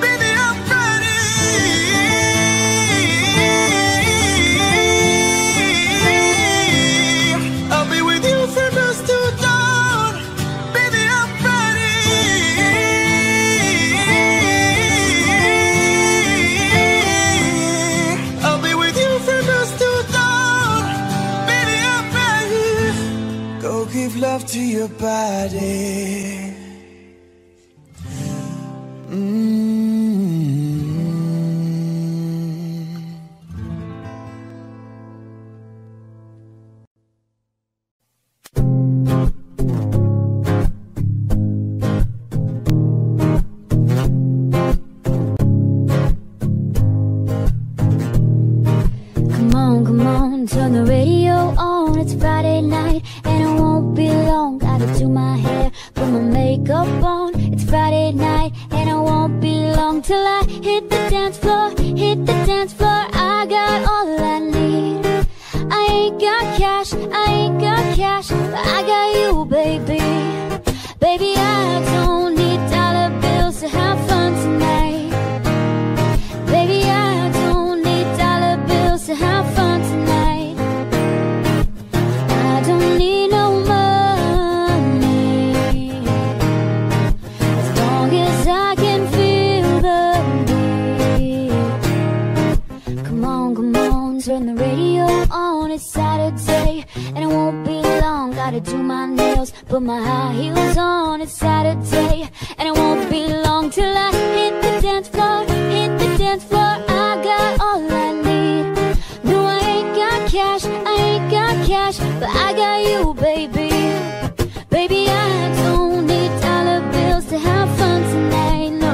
Baby, I'm right here. I'll be with you from the still dawn. everybody. Mm. Come on, come on, turn the radio on. It's Friday night and it won't be long. Gotta do my hair, put my makeup on. It's Friday night and I won't be long till I hit the dance floor, hit the dance floor. I got all I need. I ain't got cash, I ain't got cash, but I got you, baby. Baby, I don't need dollar bills to have fun tonight. Baby, I don't need dollar bills to have fun tonight. I don't need no turn the radio on, it's Saturday, and it won't be long. Gotta do my nails, put my high heels on. It's Saturday, and it won't be long till I hit the dance floor, hit the dance floor. I got all I need. No, I ain't got cash, I ain't got cash, but I got you, baby. Baby, I don't need dollar bills to have fun tonight, no.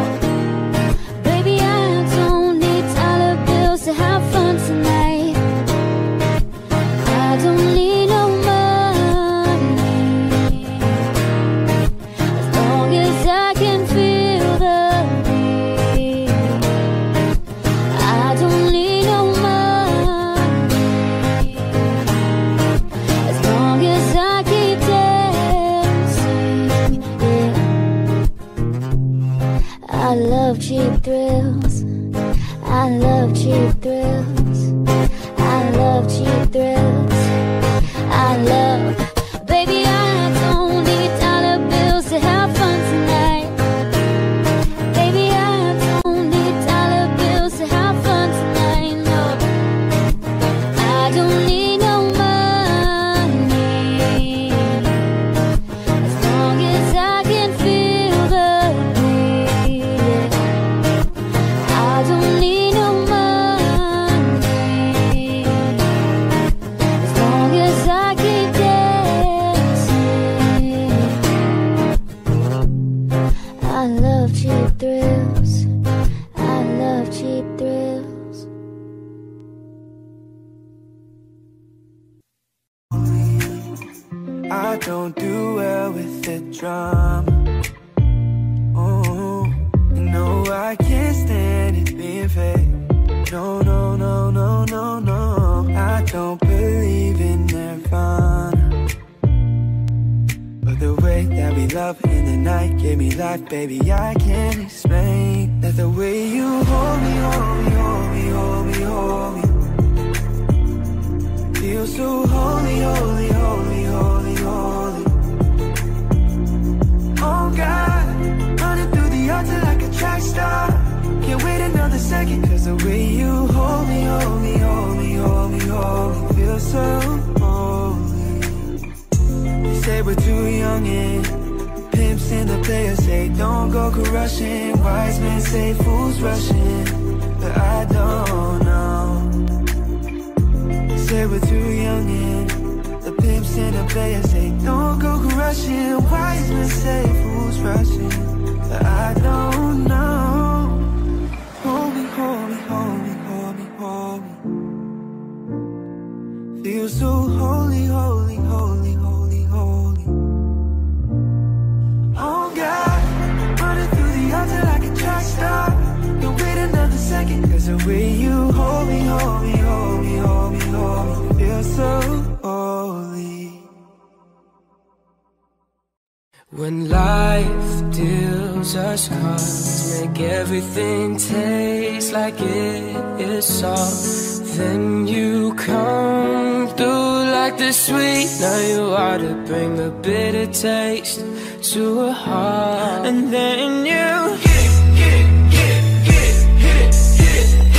Baby, I don't need dollar bills to have fun tonight. Don't need no money, as long as I can feel the beat. I don't need no money, as long as I keep dancing, yeah. I love cheap thrills, I love cheap thrills, I love cheap thrills, I love. Baby, I don't need dollar bills to have fun tonight. Baby, I don't need dollar bills to have fun tonight, no. I don't need no money, as long as I can feel the beat. I don't need thrills, I love cheap thrills. I don't do well with the drama. Oh, no, I can't stand it being fake. No, no, no, no, no, no. I don't believe in Nirvana. The way that we love in the night gave me life, baby, I can't explain. That the way you hold me, hold me, hold me, hold me, hold me, feel so holy, holy, holy, holy, holy. Oh God, running through the altar like a track star. Can't wait another second, cause the way you hold me, hold me, hold me, hold me, hold me, feel so holy. Say we're too young and pimps and the players say don't go rushing. Wise men say fools rushing, but I don't know. Say we're too young and the pimps and the players say don't go rushing. Wise men say fools rushing, but I don't know. Hold me, hold me, hold me, hold me, hold me. Feel so holy, holy, holy, holy. Oh God, running through the altar like a track star. Don't wait another second, cause the way you hold me, hold me, hold me, hold me, hold me, feel so holy. When life deals us cards, make everything taste like it is all. Then you come through like the sweet. Now you ought to bring the bitter taste to a heart. And then you hit it, hit it, hit it, hit it,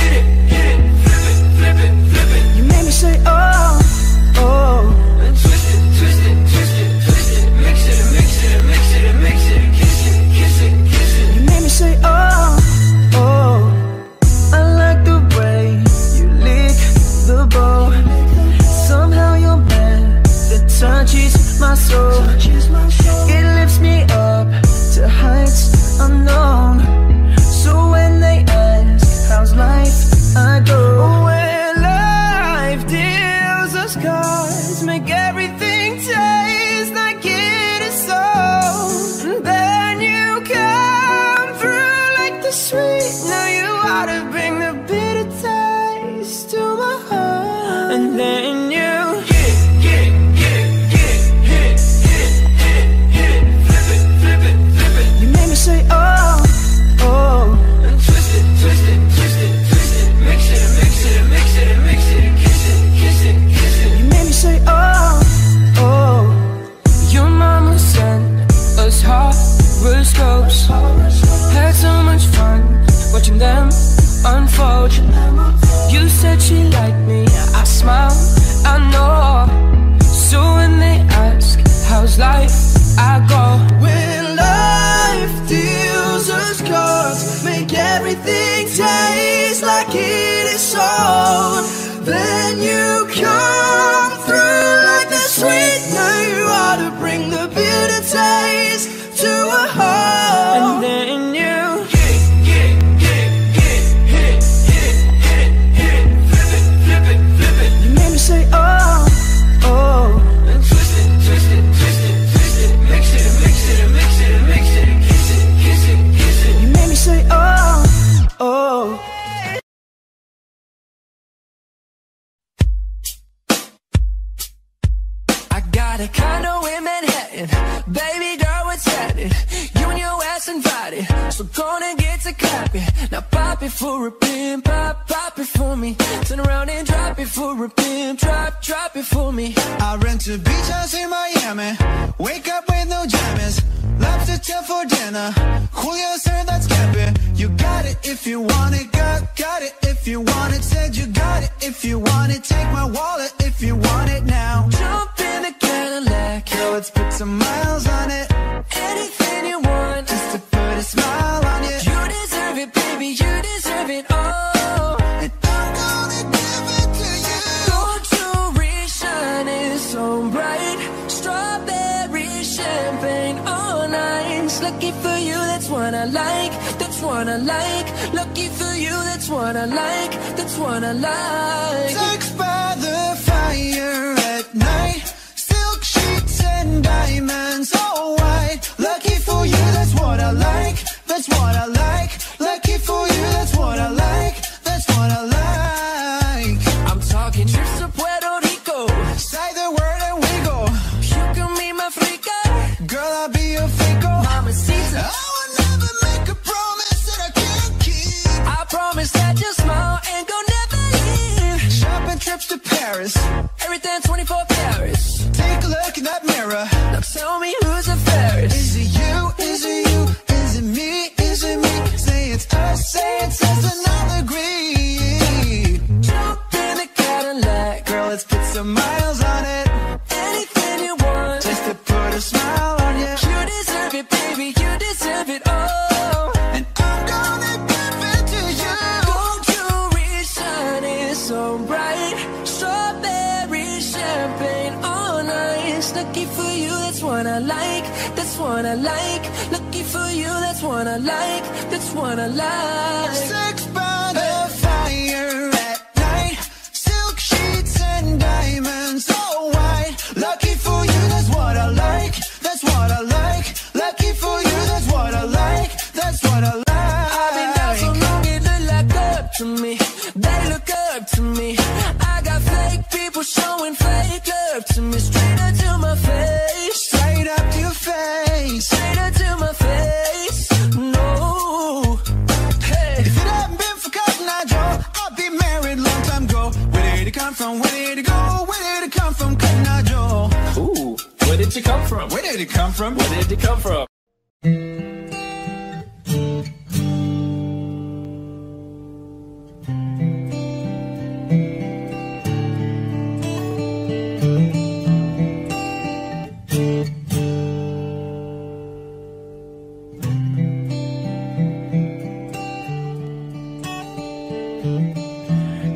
hit it, hit it, hit it, hit it, flip it, flip it, flip it. You made me say oh, oh, and twist it, twist it, twist it, twist it, mix it, mix it. much. You said she liked me, I smiled, I know. So when they ask, how's life? I go, when life deals us cards, make everything taste like it is sold. Then you come through like the sweet. Now you ought to bring the bitter taste to a home. And then you a condo in Manhattan, baby girl, what's happening? You and your ass invited, so gonna get to clapping. Now pop it for a pimp, pop, pop it for me. Turn around and drop it for a pimp, drop, drop it for me. I rent a beach house in Miami, wake up with no jammies, lobster tail for dinner, Julio served that's camping. You got it if you want it, got, got it if you want it. Said you got it if you want it, take my wallet if you want it now. Jump in the Cadillac, yo, let's put some miles on it. Anything you want, just to put a smile on it. You deserve it, baby, you deserve it all. And I'm gonna give it to you. Gold jewelry shining so bright, strawberry champagne all night. Lucky for you, that's what I like, that's what I like. Lucky for you, that's what I like, that's what I like. Sex by the fire at night, silk sheets and diamonds all white. Lucky for you, that's what I like, that's what I like. Lucky for you, that's what I like, that's what I like. I'm talking trips to Puerto Rico, say the word and we go. You can be my freaka, girl, I'll be your freako. Mama sees it, I would never make a promise that I can't keep. I promise that you'll smile and go never leave. Shopping trips to Paris, everything twenty-four carats. Take a look in that mirror, now tell me who's the fairest. Is it you, is it you, is it me, is it me? Say it's us, say it's us, and I'll agree. Jump in the Cadillac, girl, let's put some miles on it. Anything you want, just to put a smile on you. You deserve it, baby, you deserve it all. And I'm gonna give it to you. Gold jewelry shining so bright, strawberry champagne all night. Lucky for you, that's what I like, that's what I like. Lucky for you, that's what I like, that's what I like. Sex by the fire at night, silk sheets and diamonds all white. Lucky for you, that's what I like, that's what I like. Lucky for you, that's what I like, that's what I like. I've been down so long, it look like up to me, they look up to me. I got fake people showing fake love to me, straight up to my face, straight up to your face, straight up to my face. No, hey, if it hadn't been for Cousin Nigel, I'd be married long time ago. Where did it come from? Where did it go? Where did it come from, Cousin Nigel? Ooh, where did you come from? Where did it come from? Where did it come from?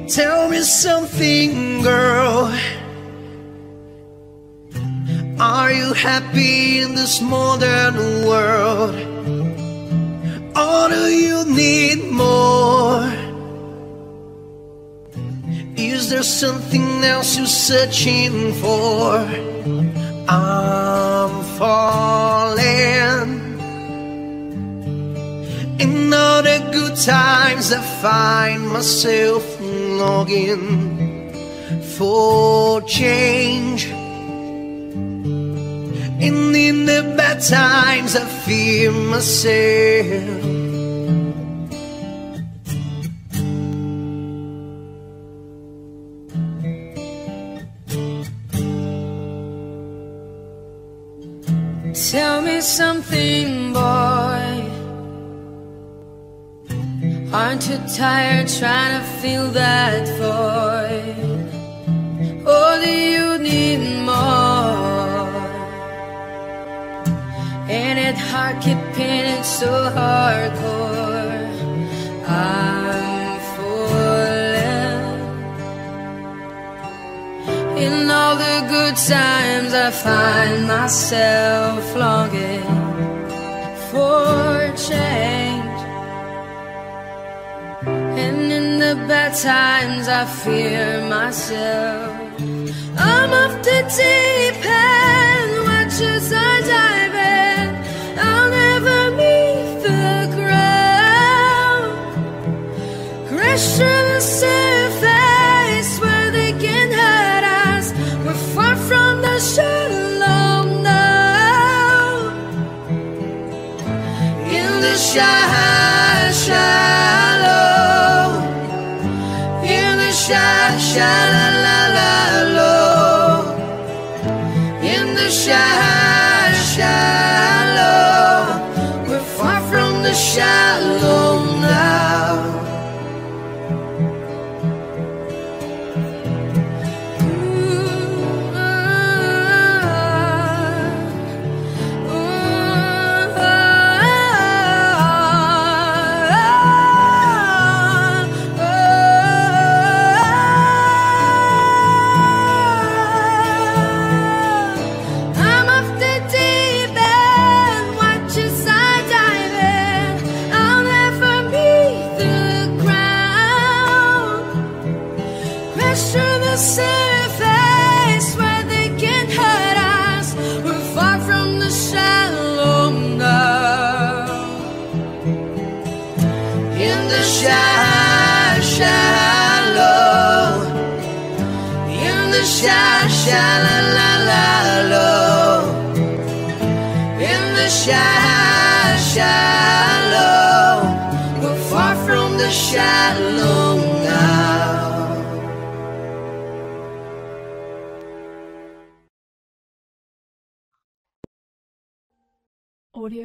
Tell me something, girl. Are you happy in this modern world? Or do you need more? Is there something else you're searching for? I'm falling. In all the good times I find myself longing for change. And in the bad times I fear myself. Tell me something, boy. Aren't you tired trying to fill that void? Or do you need more? Ain't it hard keeping it so hardcore? I'm falling. In all the good times I find myself longing for change, and in the bad times I fear myself. I'm off the deep end, watch as I dive in. I'll never meet the ground. Crash to the surface where they can hurt us. We're far from the shalom now. In the sha shallow, in the sha shallow. Shallow, we're far from the shallow now. Ooh, ah, ooh, ah, ah, ah, ah. I'm off the deep. Through the surface where they can hurt us, we're far from the shallow now. In the sha shallow, in the sha shallow, in the sha shallow, we're far from the shallow now. Audio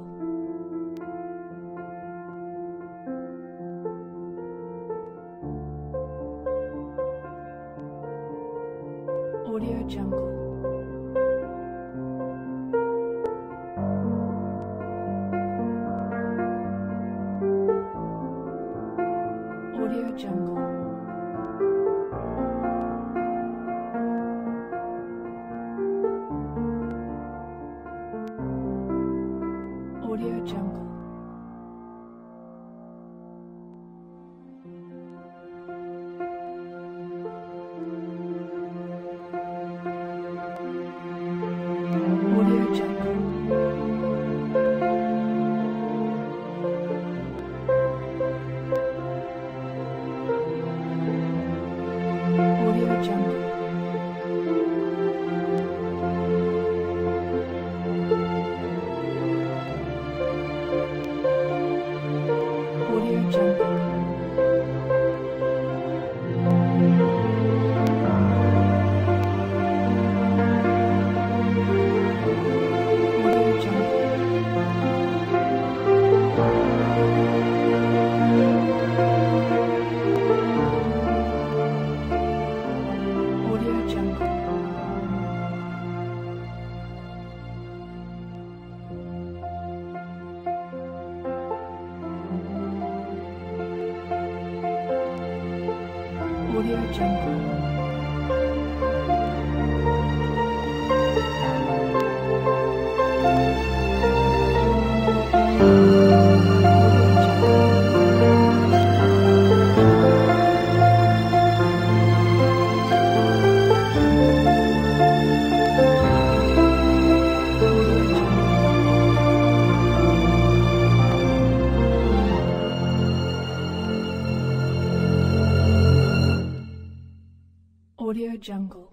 Audio Jungle. Audio Jungle. Audio Jungle. Audio Jungle. Audio Jungle.